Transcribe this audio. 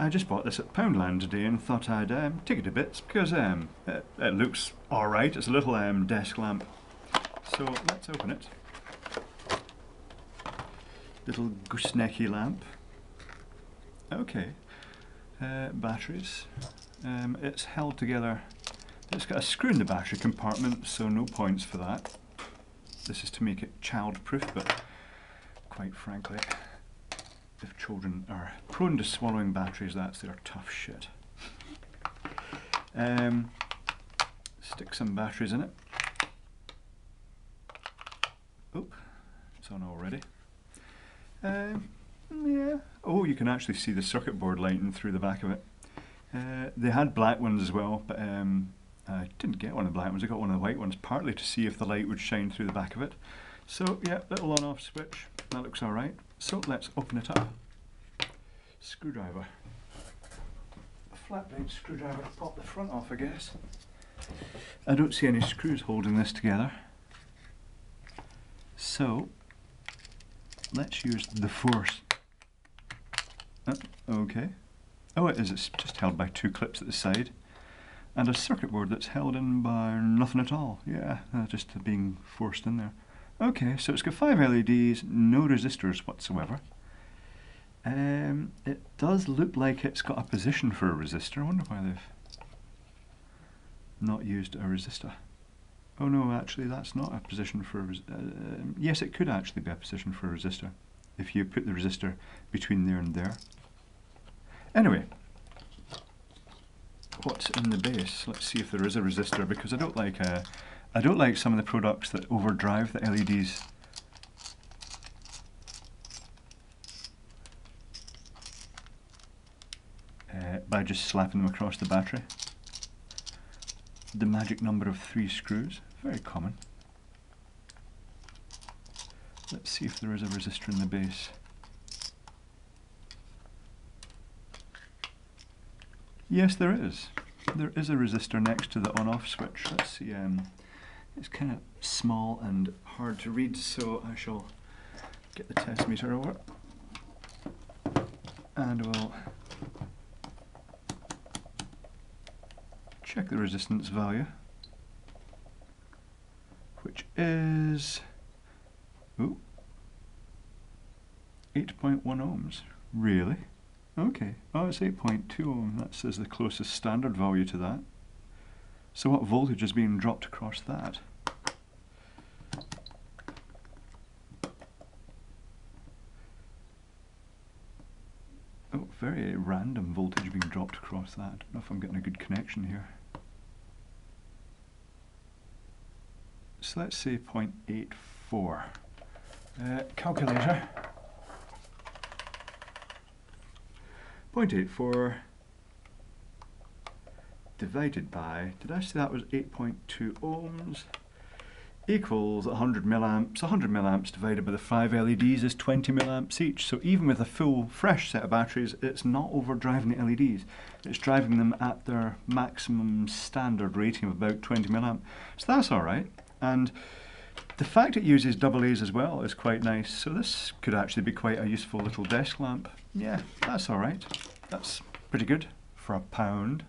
I just bought this at Poundland today and thought I'd take it to bits because it looks alright. It's a little desk lamp. So let's open it. Little goosenecky lamp. Okay. Batteries. It's held together. It's got a screw in the battery compartment, so no points for that. This is to make it child-proof, but quite frankly, if children are prone to swallowing batteries, that's their tough shit. Stick some batteries in it. Oh, it's on already. Yeah. Oh, you can actually see the circuit board lighting through the back of it. They had black ones as well, but I didn't get one of the black ones. I got one of the white ones, partly to see if the light would shine through the back of it. So yeah, little on-off switch. That looks all right. So let's open it up. Screwdriver. A flat blade screwdriver to pop the front off, I guess. I don't see any screws holding this together. So let's use the force. Okay. Oh, it is. It's just held by two clips at the side. And a circuit board that's held in by nothing at all. Yeah, just being forced in there. Okay, so it's got 5 LEDs, no resistors whatsoever. It does look like it's got a position for a resistor. I wonder why they've not used a resistor. Oh no, actually that's not a position for a resistor. Yes, it could actually be a position for a resistor if you put the resistor between there and there. Anyway, what's in the base? Let's see if there is a resistor, because I don't like some of the products that overdrive the LEDs. By just slapping them across the battery. The magic number of 3 screws, very common. Let's see if there is a resistor in the base. Yes, there is. There is a resistor next to the on-off switch. Let's see. It's kind of small and hard to read, so I shall get the test meter over. And we'll check the resistance value, which is 8.1 ohms. Really? Okay, oh, it's 8.2 ohm, that says the closest standard value to that. So what voltage is being dropped across that? Oh, very random voltage being dropped across that. I don't know if I'm getting a good connection here. So let's say 0.84. Calculator. 0.84 divided by, did I say that was 8.2 ohms, equals 100 milliamps. 100 milliamps divided by the 5 LEDs is 20 milliamps each. So even with a full fresh set of batteries, it's not overdriving the LEDs. It's driving them at their maximum standard rating of about 20 milliamp. So that's all right. And the fact it uses AA's as well is quite nice, so this could actually be quite a useful little desk lamp. Yeah, that's alright. That's pretty good for £1.